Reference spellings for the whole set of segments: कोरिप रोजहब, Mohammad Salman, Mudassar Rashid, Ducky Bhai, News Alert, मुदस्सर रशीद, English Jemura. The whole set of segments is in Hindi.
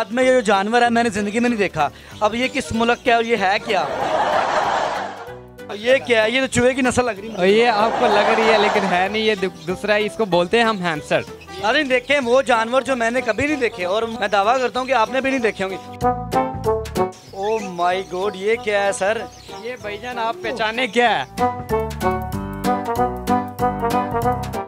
बाद में ये जो जानवर है मैंने ज़िंदगी में नहीं देखा। अब ये किस मुल्क का है और ये है क्या, ये क्या है? ये तो चूहे की नस्ल लग रही है। ये आपको लग रही है लेकिन है नहीं, ये दूसरा है, इसको बोलते हैं हम हैम्स्टर। अरे देखे वो जानवर जो मैंने कभी नहीं देखे और मैं दावा करता हूँ कि आपने भी नहीं देखे होंगे। ओह माय गॉड, ये क्या है सर? ये भाईजान आप पहचाने क्या है?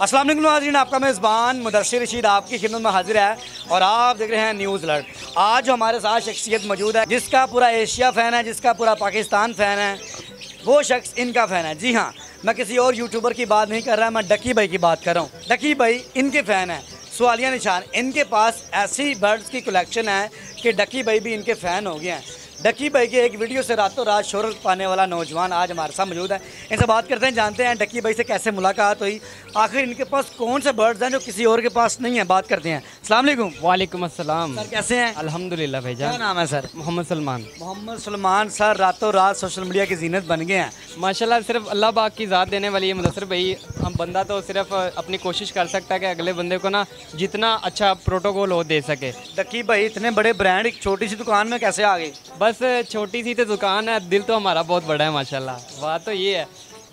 अस्सलाम वालेकुम नाज़रीन, आपका मेज़बान मुदस्सर रशीद आपकी खिदमत में हाजिर है और आप देख रहे हैं न्यूज़ अलर्ट। आज हमारे साथ शख्सियत मौजूद है जिसका पूरा एशिया फ़ैन है, जिसका पूरा पाकिस्तान फ़ैन है, वो शख्स इनका फ़ैन है। जी हाँ, मैं किसी और यूट्यूबर की बात नहीं कर रहा, मैं डकी भाई की बात कर रहा हूँ। डकी भाई इनके फ़ैन हैं, सवालिया निशान। इनके पास ऐसी बर्ड्स की कलेक्शन है कि डकी भाई भी इनके फ़ैन हो गए हैं। डकी भाई के एक वीडियो से रातों रात शोहरत पाने वाला नौजवान आज हमारे साथ मौजूद है। इनसे बात करते हैं, जानते हैं डकी भाई से कैसे मुलाकात हुई, आखिर इनके पास कौन से बर्ड्स हैं जो किसी और के पास नहीं है। बात करते हैं। अस्सलाम वालेकुम। वालेकुम अस्सलाम। सर कैसे हैं? अल्हम्दुलिल्लाह भाईजान। क्या नाम है सर? मोहम्मद सलमान। मोहम्मद सलमान सर रातों रात सोशल मीडिया की जीनत बन गए हैं माशाल्लाह। सिर्फ अल्लाह पाक की ज़ात देने वाली है मुदस्सर भाई। हम बंदा तो सिर्फ अपनी कोशिश कर सकता है कि अगले बंदे को ना जितना अच्छा प्रोटोकॉल हो दे सके। डकी भाई इतने बड़े ब्रांड एक छोटी सी दुकान में कैसे आ गए? बस छोटी सी तो दुकान है, दिल तो हमारा बहुत बड़ा है माशाल्लाह। बात तो ये है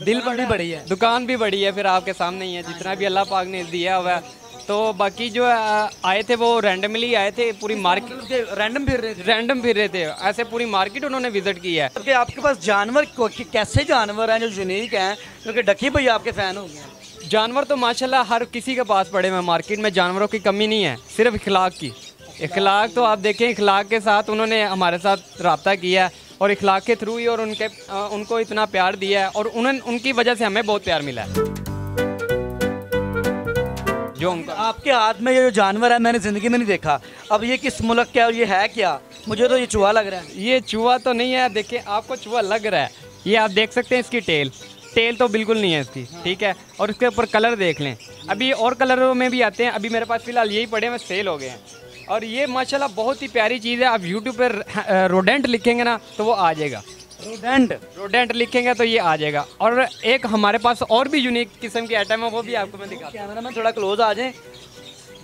दिल बड़ी बड़ी है, दुकान भी बड़ी है, फिर आपके सामने ही है। जितना भी अल्लाह पाक ने दिया हुआ है, तो बाकी जो आए थे वो रैंडमली आए थे, पूरी मार्केट रैंडम फिर रहे थे ऐसे पूरी मार्केट उन्होंने विजिट की है। तो आपके पास जानवर कैसे जानवर हैं जो यूनिक हैं क्योंकि डकी भाई आपके फ़ैन हो गए? जानवर तो माशाल्लाह हर किसी के पास पड़े हुए, मार्केट में जानवरों की कमी नहीं है, सिर्फ इखलाक की। इखलाक तो आप देखें, इखलाक के साथ उन्होंने हमारे साथ रब्ता किया है और इखलाक के थ्रू ही और उनको इतना प्यार दिया है और उनकी वजह से हमें बहुत प्यार मिला है। जो आपके हाथ में ये जो जानवर है मैंने ज़िंदगी में नहीं देखा। अब ये किस मुल्क का है और ये है क्या? मुझे तो ये चूहा लग रहा है। ये चूहा तो नहीं है, देखिए आपको चूहा लग रहा है, ये आप देख सकते हैं इसकी टेल तो बिल्कुल नहीं है इसकी, ठीक है। और इसके ऊपर कलर देख लें, अभी और कलरों में भी आते हैं, अभी मेरे पास फ़िलहाल यही पड़े हैं, सेल हो गए हैं। और ये माशाल्लाह बहुत ही प्यारी चीज़ है, आप यूट्यूब पर रोडेंट लिखेंगे ना तो वो आ जाएगा। रोडेंट लिखेंगे तो ये आ जाएगा। और एक हमारे पास और भी यूनिक किस्म की आइटम है, वो भी आपको मैं दिखा। कैमरा मैन थोड़ा क्लोज आ जाए।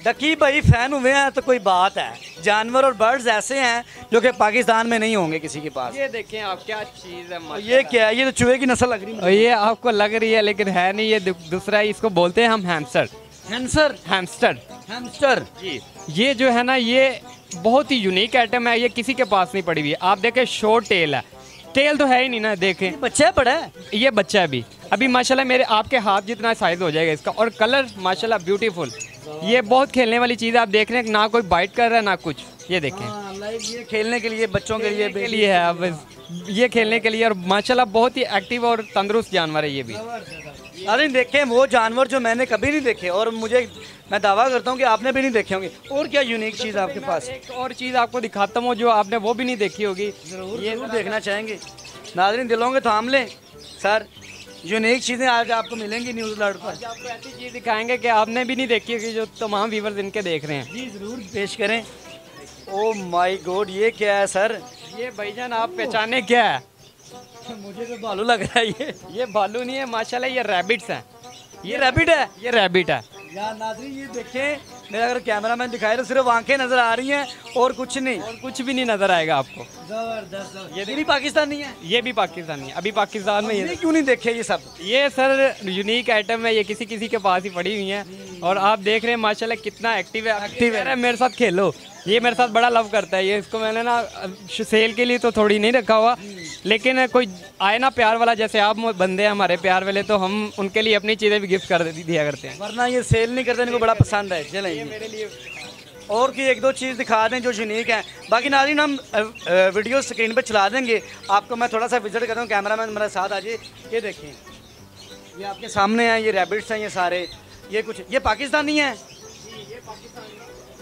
डकी भाई फ़ैन हुए हैं तो कोई बात है। जानवर और बर्ड्स ऐसे हैं जो कि पाकिस्तान में नहीं होंगे किसी के पास। ये देखें आप क्या चीज़ है। ये क्या है? ये तो चूहे की नस्ल लग रही है। ये आपको लग रही है लेकिन है नहीं, ये दूसरा है, इसको बोलते हैं हम हैम्स्टर जी। ये जो है ना ये बहुत ही यूनिक आइटम है, ये किसी के पास नहीं पड़ी हुई है। आप देखें शॉर्ट टेल है, टेल तो है ही नहीं ना, देखें बच्चा पड़ा है। ये बच्चा अभी माशाल्लाह मेरे आपके हाथ जितना साइज हो जाएगा इसका। और कलर माशाल्लाह ब्यूटीफुल, ये बहुत खेलने वाली चीज़ है। आप देख रहे हैं ना कोई बाइट कर रहा है ना कुछ, ये देखें ये खेलने के लिए बच्चों के लिए है। अब ये खेलने के लिए और माशाल्लाह बहुत ही एक्टिव और तंदुरुस्त जानवर है ये भी। अरे देखें वो जानवर जो मैंने कभी नहीं देखे और मैं दावा करता हूँ कि आपने भी नहीं देखे होंगे। और क्या यूनिक चीज़ आपके पास? एक और चीज़ आपको दिखाता हूँ जो आपने वो भी नहीं देखी होगी, ये देखना चाहेंगे नाज़रीन। दिलों के थाम लें सर, यूनिक चीज़ें आज आपको मिलेंगी न्यूज़ अलर्ट पर। आपको ऐसी चीज़ दिखाएंगे कि आपने भी नहीं देखी होगी, जो तमाम व्यूवर्स इनके देख रहे हैं। जी ज़रूर पेश करें। ओह माय गॉड, ये क्या है सर? ये भाईजान आप पहचाने क्या है? मुझे तो भालू लग रहा है। ये भालू नहीं है माशाल्लाह, ये रैबिट्स हैं। ये रैबिट है या नाज़रीन। ये देखें, मेरा अगर कैमरा मैन दिखाए तो सिर्फ आंखें नज़र आ रही हैं और कुछ नहीं, और कुछ भी नहीं नज़र आएगा आपको। जबरदस्त। ये भी पाकिस्तानी है? ये भी पाकिस्तानी है। अभी पाकिस्तान में ये क्यों नहीं देखे ये सब? ये सर यूनिक आइटम है, ये किसी के पास ही पड़ी हुई है। और आप देख रहे हैं माशाल्लाह कितना एक्टिव है। मेरे साथ खेलो, ये मेरे साथ बड़ा लव करता है। ये इसको मैंने ना सेल के लिए तो थोड़ी नहीं रखा हुआ, लेकिन कोई आए ना प्यार वाला, जैसे आप बंदे हैं हमारे प्यार वाले, तो हम उनके लिए अपनी चीज़ें भी गिफ्ट कर दिया करते हैं, वरना ये सेल नहीं करते। इनको बड़ा पसंद है। चलें ये मेरे लिए और की एक दो चीज़ दिखा दें जो यूनिक हैं। बाकी नाज़रीन हम वीडियो स्क्रीन पर चला देंगे, आपको मैं थोड़ा सा विजिट करता हूँ। कैमरा मैन मेरे साथ आ जाइए। ये देखें ये आपके सामने हैं, ये रैबिट्स हैं, ये सारे ये कुछ ये पाकिस्तानी हैं,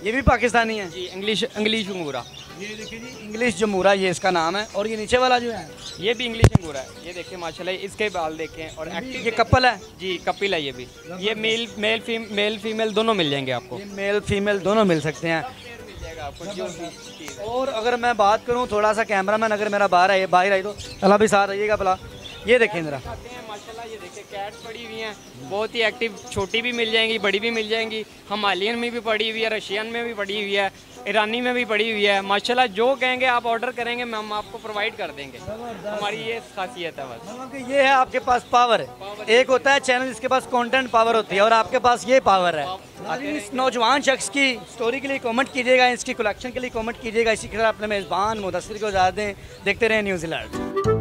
ये भी पाकिस्तानी है जी। इंग्लिश जमूरा, ये देखिए जी इंग्लिश जमूरा ये इसका नाम है। और ये नीचे वाला जो है ये भी इंग्लिश जमूरा है। ये देखें माशाल्लाह इसके बाल देखें। और एक्टिव ये कपल है जी, कपिल है ये भी। ये मेल फीमेल दोनों मिल जाएंगे आपको, मेल फीमेल दोनों मिल सकते हैं आपको। और अगर मैं बात करूँ, थोड़ा सा कैमरा मैन अगर मेरा बाहर आइए तो अल्लाह भी साथ आइएगा भला। ये देखें ज़रा माशाल्लाह, ये नीचे कैट्स पड़ी हुई हैं, बहुत ही एक्टिव, छोटी भी मिल जाएंगी, बड़ी भी मिल जाएंगी। हमालियन में भी पड़ी हुई है, रशियन में भी पड़ी हुई है, ईरानी में भी पड़ी हुई है। माशाल्लाह जो कहेंगे आप ऑर्डर करेंगे मैम आपको प्रोवाइड कर देंगे, हमारी ये खासियत है। बस ये है आपके पास पावर है, एक होता है चैनल जिसके पास कंटेंट पावर होती है और आपके पास ये पावर है। इस नौजवान शख्स की स्टोरी के लिए कमेंट कीजिएगा, इसकी कलेक्शन के लिए कमेंट कीजिएगा। इसी के साथ अपने मेज़बान मुदस्सर को इजाज़त दें, देखते रहें न्यूज़ अलर्ट।